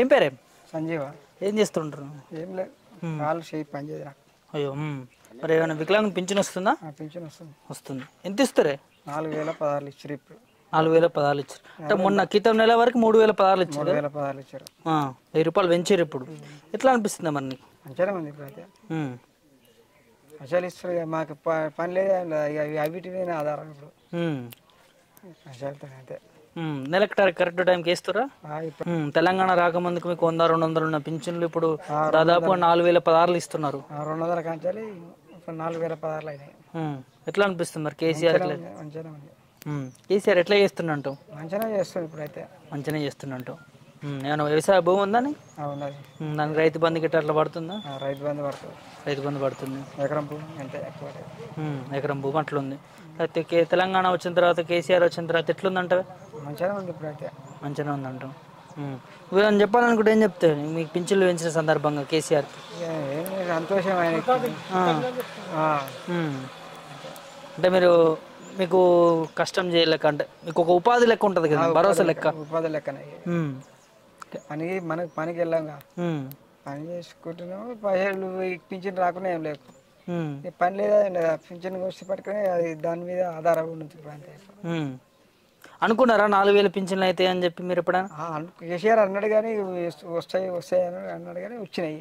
ఏం పేరు? సంజీవ. ఏం చేస్తుంటారు? ఏం లేదు, కాలు చేయి పని చేయరా. అయ్యో, మరి ఏమైనా వికలాంగం పింఛన్ వస్తుందా? పింఛన్ వస్తుంది. వస్తుంది. ఎంత ఇస్తారే? 4016 ఇచ్చారు. ఇప్పుడు 4016 ఇచ్చారు అంటే మొన్న క్రితం నెల వరకు 3016 ఇచ్చారు. 3016 ఇచ్చారు, 1000 రూపాయలు పెంచారు. ఇప్పుడు ఎట్లా అనిపిస్తుంది మరి నీకు? అంతేనా మంది అసలు ఇస్తారు. మాకు పని లేదు, అవిటివైనా ఆధారం. ఇప్పుడు అంతే. నెలకు కరెక్ట్ టైంకి వేస్తారా? తెలంగాణ రాకముందుకు మీకు 100-200 ఉన్న పింఛన్లు ఇప్పుడు దాదాపు 4016 ఇస్తున్నారు. 200 కంచాలి, 4016 అయినాయి. ఎట్లా అనిపిస్తుంది మరి? కేసీఆర్ ఎట్లా చేస్తున్నట్టు? మంచిగా చేస్తుంది. ఇప్పుడైతే మంచిగా చేస్తున్నట్టు. నేను వ్యవసాయ భూమి ఉందని దానికి రైతు బంధు గిట్ట అట్లా పడుతుందా? రైతు బంధు పడుతుంది. ఎకరం భూమి అట్లా ఉంది. అయితే తెలంగాణ వచ్చిన తర్వాత, కేసీఆర్ వచ్చిన తర్వాత ఎట్లుందంట? మంచిగా ఉందంట. వీళ్ళని చెప్పాలనుకుంటే ఏం చెప్తే మీకు పింఛన్లు పెంచిన సందర్భంగా కేసీఆర్? సంతోషం. అంటే మీరు మీకు కష్టం చేయలేక, అంటే మీకు ఒక ఉపాధి లెక్క ఉంటుంది కదా, భరోసా లెక్క. ఉపాధి లెక్క పనికి వెళ్ళాంగా పని చేసుకుంటున్నాము. పైసలు పింఛన్ రాకుండా ఏం లేవు. పని లేదా, పింఛన్ వచ్చి పట్టుకుని అది దాని మీద ఆధారపడి ఉంటుంది. అనుకున్నారా 4000 పింఛన్లు అయితే అని చెప్పి మీరు ఎప్పుడైనా? కేసీఆర్ అన్నాడు కానీ వస్తాయి అన్నాడు కానీ వచ్చినాయి.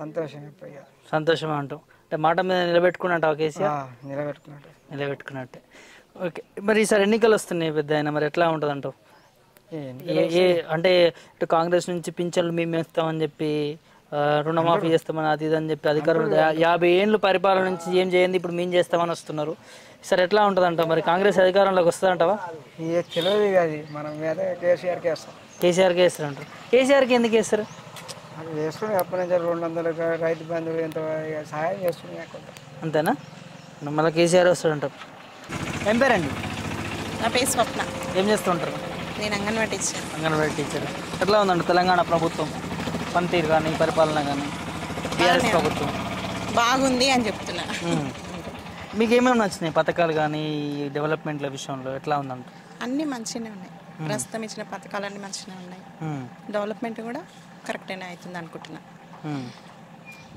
సంతోషం. ఇప్పుడు సంతోషం అంటాం. అంటే మాట మీద నిలబెట్టుకున్నట్టు కేసీఆర్? నిలబెట్టుకున్నట్టే. ఓకే, మరి ఈసారి ఎన్నికలు వస్తున్నాయి పెద్ద ఆయన, మరి ఎట్లా ఉంటుంది అంటావు? అంటే ఇటు కాంగ్రెస్ నుంచి పింఛన్లు మేము వేస్తామని చెప్పి, రుణమాఫీ చేస్తామని, అది ఇది అని చెప్పి అధికారులు 50 ఏళ్ళు పరిపాలన నుంచి ఏం చేయండి ఇప్పుడు మేము చేస్తామని వస్తున్నారు. సరే ఎట్లా ఉంటుంది అంటావు మరి? కాంగ్రెస్ అధికారంలోకి వస్తుందంటావా? తెలియదు అది మనం మీద కేసీఆర్కి వేస్తాం. కేసీఆర్కి వేస్తారు అంటారు. కేసీఆర్కి ఎందుకు వేస్తారు? వేస్తుంది అప్పటి నుంచి 200 రైతు బంధువులు ఎంత సహాయం చేస్తుంది. అంతేనా? మళ్ళీ కేసీఆర్ వస్తాడు అంటారు. ఏం పేరండి? నా పేరు స్వప్న. ఏం చేస్తుంటారు? నేను అంగన్వాడీ టీచర్. అంగన్వాడీ టీచర్. ఎట్లా ఉందండి తెలంగాణ ప్రభుత్వం పనితీరు కానీ, పరిపాలన కానీ? బీఆర్ఎస్ ప్రభుత్వం బాగుంది అని చెప్తున్నా. మీకు ఏమేమి నచ్చినాయి పథకాలు కానీ డెవలప్మెంట్ల విషయంలో? ఎట్లా ఉందంట? అన్నీ మంచిగానే ఉన్నాయి. ప్రస్తుతం ఇచ్చిన పథకాలన్నీ మంచిగానే ఉన్నాయి. డెవలప్మెంట్ కూడా కరెక్ట్గానే అవుతుంది అనుకుంటున్నా.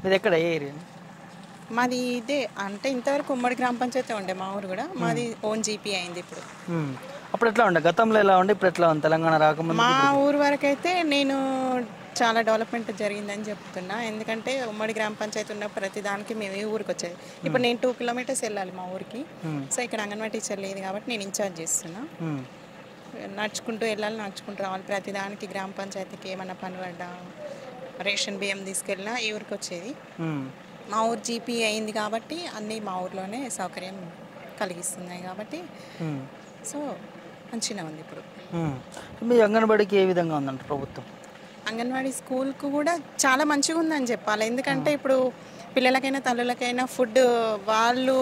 మీది ఎక్కడ, ఏ ఏరియా? మాది ఇదే, అంటే ఇంతవరకు ఉమ్మడి గ్రామ పంచాయతీ ఉండే మా ఊరు కూడా. మాది ఓన్ జీపీ అయింది ఇప్పుడు. అప్పుడు ఎట్లా ఉండే, గతంలో ఎలా ఉండే, ఇప్పుడు ఎట్లా ఉంది తెలంగాణ రాకముందు? మా ఊరు వరకు అయితే నేను చాలా డెవలప్మెంట్ జరిగిందని చెప్తున్నా. ఎందుకంటే ఉమ్మడి గ్రామ పంచాయతీ ఉన్న ప్రతి దానికి మేము ఈ ఊరికి వచ్చేది. ఇప్పుడు నేను 2 కిలోమీటర్స్ వెళ్ళాలి మా ఊరికి. సో ఇక్కడ అంగన్వాడీ టీచర్ లేదు కాబట్టి నేను ఇన్ఛార్జ్ చేస్తున్నా. నడుచుకుంటూ వెళ్ళాలి, నడుచుకుంటూ రావాలి. ప్రతి దానికి గ్రామ పంచాయతీకి ఏమన్నా పని పడ్డా, రేషన్ బియ్యం తీసుకెళ్ళినా ఈ ఊరికి వచ్చేది. మా ఊరు జీపీ అయింది కాబట్టి అన్నీ మా ఊరిలోనే సౌకర్యం కలిగిస్తున్నాయి కాబట్టి సో మంచిగా ఉంది ఇప్పుడు. మీ అంగన్వాడీకి ఏ విధంగా ఉందంటే ప్రభుత్వం? అంగన్వాడీ స్కూల్కు కూడా చాలా మంచిగా ఉందని చెప్పాలి. ఎందుకంటే ఇప్పుడు పిల్లలకైనా తల్లులకైనా ఫుడ్, వాళ్ళు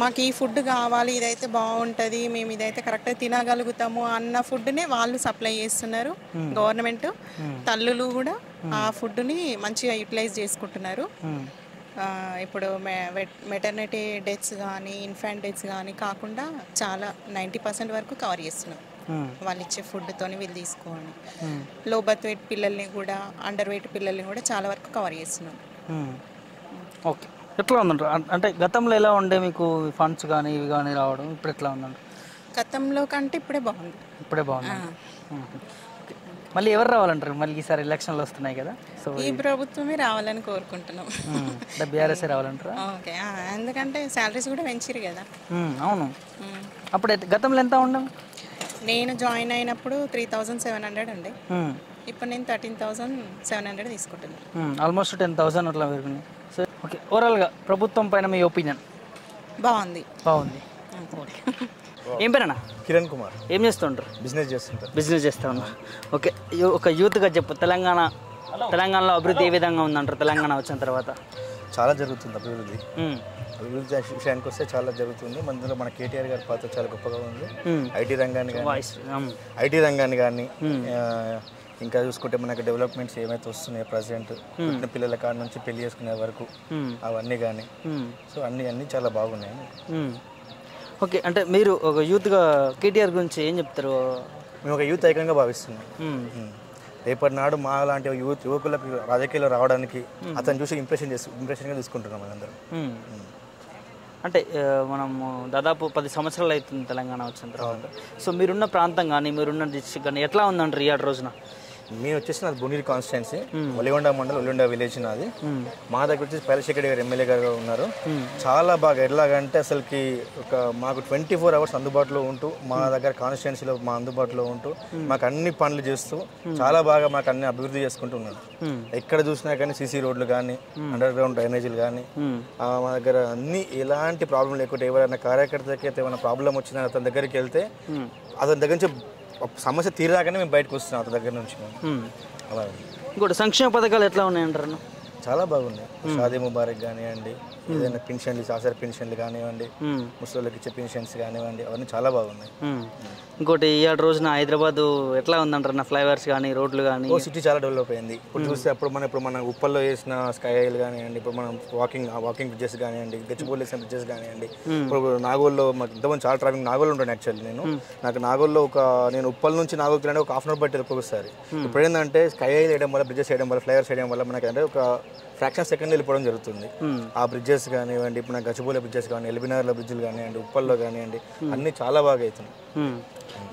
మాకు ఈ ఫుడ్ కావాలి, ఇదైతే బాగుంటుంది, మేము ఇదైతే కరెక్ట్గా తినగలుగుతాము అన్న ఫుడ్నే వాళ్ళు సప్లై చేస్తున్నారు. గవర్నమెంట్ తల్లులు కూడా ఆ ఫుడ్ని మంచిగా యూటిలైజ్ చేసుకుంటున్నారు. ఇప్పుడు మెటర్నిటీ డెత్స్ కానీ, ఇన్ఫాంట్ డెత్స్ కానీ కాకుండా చాలా 90% వరకు కవర్ చేస్తున్నారు వాళ్ళు ఇచ్చే ఫుడ్తో. వీళ్ళు తీసుకోండి, లో బర్త్ వెయిట్ పిల్లల్ని కూడా, అండర్ వెయిట్ పిల్లల్ని కూడా చాలా వరకు కవర్ చేస్తున్నాం. ఓకే, ఎట్లా ఉందంట? అంటే గతంలో ఎలా ఉండే మీకు ఫండ్స్ కానీ ఇవి కానీ రావడం, ఇప్పుడు ఎట్లా ఉందంట? గతంలో కంటే ఇప్పుడే బాగుంది. ఇప్పుడే బాగుంది. మళ్ళీ ఎవరు రావాలంటారు? మళ్ళీ ఈసారి ఎలక్షన్లు వస్తున్నాయి కదా, సో ఈ ప్రభుత్వమే రావాలని కోరుకుంటున్నాం. బీఆర్ఎస్ రావాలంటారా? ఓకే, ఎందుకంటే శాలరీస్ కూడా పెంచారు కదా. అవును. అప్పుడు గతంలో ఎంత ఉండవు? నేను జాయిన్ అయినప్పుడు 3700 ఉండే. ఇప్పుడు నేను 13700 తీసుకుంటున్నాను. ఆల్మోస్ట్ 10000 అట్లా పెరిగింది. సో ఓకే, ఓవరాల్గా ప్రభుత్వం పైన మీ ఒపీనియన్? బాగుంది. బాగుంది. ఏం పేరన్నా? కిరణ్ కుమార్. ఏం చేస్తుంటారు? బిజినెస్ చేస్తుంటారు. బిజినెస్ చేస్తూ ఉన్నారు. ఓకే, ఒక యూత్గా చెప్పు, తెలంగాణలో అభివృద్ధి ఏ విధంగా ఉందంటారు తెలంగాణ వచ్చిన తర్వాత? చాలా జరుగుతుంది అభివృద్ధి. అభివృద్ధి విషయానికి వస్తే చాలా జరుగుతుంది. మందులో మన కేటీఆర్ గారి పాత్ర చాలా గొప్పగా ఉంది. ఐటీ రంగాన్ని కానీ, ఇంకా చూసుకుంటే మనకు డెవలప్మెంట్స్ ఏమైతే వస్తున్నాయి ప్రజెంట్, పిల్లల కాడ నుంచి పెళ్లి చేసుకునే వరకు అవన్నీ కానీ, సో అన్నీ చాలా బాగున్నాయి. ఓకే, అంటే మీరు ఒక యూత్గా కేటీఆర్ గురించి ఏం చెప్తారు? మేము ఒక యూత్ ఐకాన్గా భావిస్తున్నాం. రేపటి నాడు మా లాంటి యువకులకు రాజకీయాలు రావడానికి అతను చూసి ఇంప్రెషన్గా తీసుకుంటున్నాం మనందరం. అంటే మనము దాదాపు 10 సంవత్సరాలు అవుతుంది తెలంగాణ వచ్చిన తర్వాత. సో మీరున్న ప్రాంతం కానీ మీరున్న డిస్ట్రిక్ట్ కానీ ఎట్లా ఉందంటారు ఈ ఆరు రోజున? మేము వచ్చేసి నాది బునీర్ కాన్స్టిట్యున్సీ, ఒలిగొండ మండలం, ఒలిగొండ విలేజ్ నాది. మా దగ్గర వచ్చేసి పైలశేఖర్ గారు ఎమ్మెల్యే గారు ఉన్నారు. చాలా బాగా ఎలాగంటే అసలుకి ఒక మాకు 24 అవర్స్ అందుబాటులో ఉంటూ, మా దగ్గర కాన్స్టిట్యున్సీలో మా అందుబాటులో ఉంటూ మాకు అన్ని పనులు చేస్తూ చాలా బాగా మాకు అన్ని అభివృద్ధి చేసుకుంటూ ఉన్నారు. ఎక్కడ చూసినా కానీ సీసీ రోడ్లు కానీ, అండర్ గ్రౌండ్ డ్రైనేజీలు కానీ, మా దగ్గర అన్ని ఎలాంటి ప్రాబ్లం లేకుండా ఎవరైనా కార్యకర్తకి అయితే ఏమైనా ప్రాబ్లం వచ్చినా అతని దగ్గరికి వెళ్తే అతని దగ్గర నుంచి సమస్య తీరాగానే మేము బయటకు వస్తున్నాం అతని దగ్గర నుంచి. అలా ఇంకోటి సంక్షేమ పథకాలు ఎట్లా ఉన్నాయంటారు? చాలా బాగున్నాయి. షాదీ ముబారక్ కానివ్వండి, ఏదైనా పెన్షన్లు, సాసర పెన్షన్లు కానివ్వండి, ముసలికి ఇచ్చే పెన్షన్స్ కానివ్వండి, అవన్నీ చాలా బాగున్నాయి. ఇంకోటి ఈ రోజున హైదరాబాద్ ఎట్లా ఉందంటారు? నా ఫ్లైఓవర్స్ కానీ, రోడ్లు కానీ, సిటీ చాలా డెవలప్ అయింది. ఇప్పుడు చూస్తే ఇప్పుడు మన ఉప్పల్లో చేసిన స్కై హైల్ కానివ్వండి, ఇప్పుడు మనం వాకింగ్ బ్రిడ్జెస్ కానివ్వండి, గచ్చిబోలి వేసిన బ్రిడ్జెస్ కానివ్వండి, ఇప్పుడు నాగోల్లో మాకు ఇంతమంది చాలా ట్రాఫిక్ నాగోల్లో ఉంటాను. యాక్చువల్లీ నాకు నాగోల్లో నేను ఉప్పల్ నుంచి నాగోల్ తినడానికి ఒక 1/2 hour పట్టేది ఒక్కొక్కసారి. ఇప్పుడు ఏంటంటే స్కై హైల్ వేయడం వల్ల, బ్రిడ్జెస్ వేయడం వల్ల, ఫ్లైఓవర్స్ వేయడం వల్ల మనకి అంటే ఒక ఫ్రాక్షన్ సెకండ్ వెళ్ళిపోవడం జరుగుతుంది. ఆ బ్రిడ్జెస్ కానివ్వండి, ఇప్పుడు నాకు గచ్చిబోలి బ్రిడ్జెస్ కానీ, ఎల్బినార్ల బ్రిడ్జ్లు కానివ్వండి, ఉప్పల్లో కానివ్వండి, అన్నీ చాలా బాగా అవుతున్నాయి.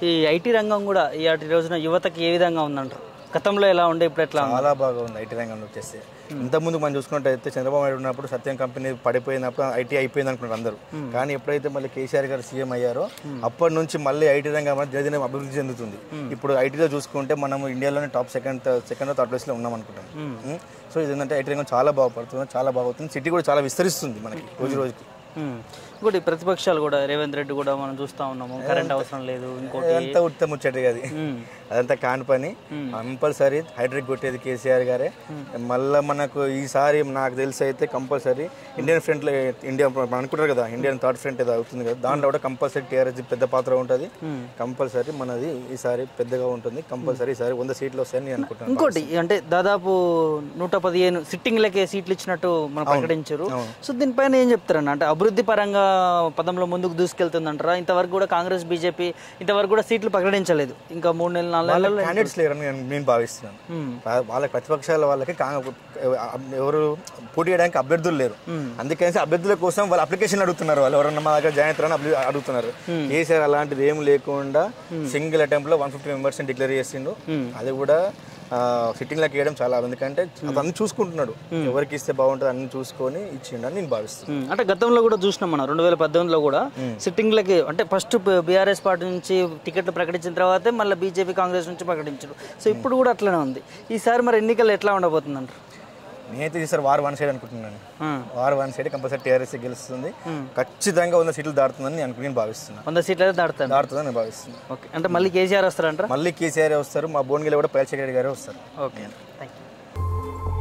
ఈ ఐటీ రంగం కూడా ఈ రోజున యువతకి ఏ విధంగా ఉందంటారు? గతంలో ఎలా ఉండే ఇప్పుడు ఎట్లా? చాలా బాగా ఉంది ఐటీ రంగంలో వచ్చేసి. ఇంతకుముందు మనం చూసుకున్నట్టయితే చంద్రబాబు నాయుడు ఉన్నప్పుడు సత్యం కంపెనీ పడిపోయినప్పుడు ఐటీ అయిపోయింది అనుకున్నారు అందరూ. కానీ ఎప్పుడైతే మళ్ళీ కేసీఆర్ గారు సీఎం అయ్యారో అప్పటి నుంచి మళ్ళీ ఐటీ రంగం దినదిన అభివృద్ధి చెందుతుంది. ఇప్పుడు ఐటీలో చూసుకుంటే మనం ఇండియాలోనే టాప్ సెకండ్ థర్డ్ ప్లేస్లో ఉన్నాం అనుకుంటాం. సో ఇది ఏంటంటే ఐటీ రంగం చాలా బాగుపడుతుంది, చాలా బాగుతుంది. సిటీ కూడా చాలా విస్తరిస్తుంది మనకి రోజు రోజుకి. ఇంకోటి ప్రతిపక్షాలు కూడా రేవంత్ రెడ్డి కూడా మనం చూస్తా ఉన్నాము, కరెంట్ అవసరం లేదు, ఇంకోటి అంతా ఉత్తమ వచ్చేది అది, అదంతా కాని పని. కంపల్సరీ హైడ్రిక్ కొట్టేది కేసీఆర్ గారే. మళ్ళీ మనకు ఈసారి నాకు తెలిసి అయితే కంపల్సరీ ఇండియన్ ఫ్రంట్లో, ఇండియా అనుకుంటారు కదా, ఇండియన్ థర్డ్ ఫ్రంట్ ఏదో అవుతుంది కదా, దాంట్లో కూడా కంపల్సరీ టీఆర్ఎస్ పెద్ద పాత్ర ఉంటుంది. కంపల్సరీ మనది ఈసారి పెద్దగా ఉంటుంది. కంపల్సరీ ఈసారి 100 సీట్లు వస్తాయని అనుకుంటున్నాను. ఇంకోటి అంటే దాదాపు 115 సిట్టింగ్లకే సీట్లు ఇచ్చినట్టు మనం ప్రకటించారు. సో దీనిపైన ఏం చెప్తారన్న? అంటే అభివృద్ధి పరంగా పదంలో ముందుకు దూసుకెళ్తుందంటారా? ఇంతవరకు కూడా కాంగ్రెస్, బీజేపీ ఇంతవరకు కూడా సీట్లు ప్రకటించలేదు. ఇంకా 3 నెలలు 4 నెలలు క్యాండిడేట్స్ లేరని నేను భావిస్తున్నాను. వాళ్ళ ప్రతిపక్షాల వాళ్ళకి ఎవరు పోటీ చేయడానికి అభ్యర్థులు లేరు. అందుకనేసి అభ్యర్థుల కోసం వాళ్ళు అప్లికేషన్ అడుగుతున్నారు. వాళ్ళు ఎవరన్నా మా దగ్గర జాయిన్ అవుతారని అడుగుతున్నారు. కేసీఆర్ అలాంటిది ఏం లేకుండా సింగిల్ అటెంప్ట్ లో 150 members డిక్లేర్ చేసిండు. అది కూడా సిట్టింగ్లోకి వేయడం చాలా, ఎందుకంటే అతను చూసుకుంటున్నాడు ఎవరికి ఇస్తే బాగుంటుంది అన్ని చూసుకొని ఇచ్చిండు అని నేను భావిస్తున్నాను. అంటే గతంలో కూడా చూసినాం మనం 2018లో కూడా సిట్టింగ్లకి, అంటే ఫస్ట్ బీఆర్ఎస్ పార్టీ నుంచి టికెట్లు ప్రకటించిన తర్వాతే మళ్ళీ బీజేపీ, కాంగ్రెస్ నుంచి ప్రకటించారు. సో ఇప్పుడు కూడా అట్లనే ఉంది. ఈసారి మరి ఎన్నికలు ఎట్లా ఉండబోతుంది అంటారు? నేనైతే ఈసారి వార్ 1 side అనుకుంటున్నాను. వార్ 1 side కంపల్సరీ టీఆర్ఎస్ గెలుస్తుంది. ఖచ్చితంగా 100 సీట్లు దాడుతుందని నేను భావిస్తున్నాను. 100 సీట్లు దాడుతుందని భావిస్తున్నాను. ఓకే, అంటే మళ్ళీ కేసీఆర్ వస్తారంట? మళ్ళీ కేసీఆర్ వస్తారు. మా భువనగిరిలో కూడా పైలశేఖర్ రెడ్డి గారు వస్తారు. Okay, thank you.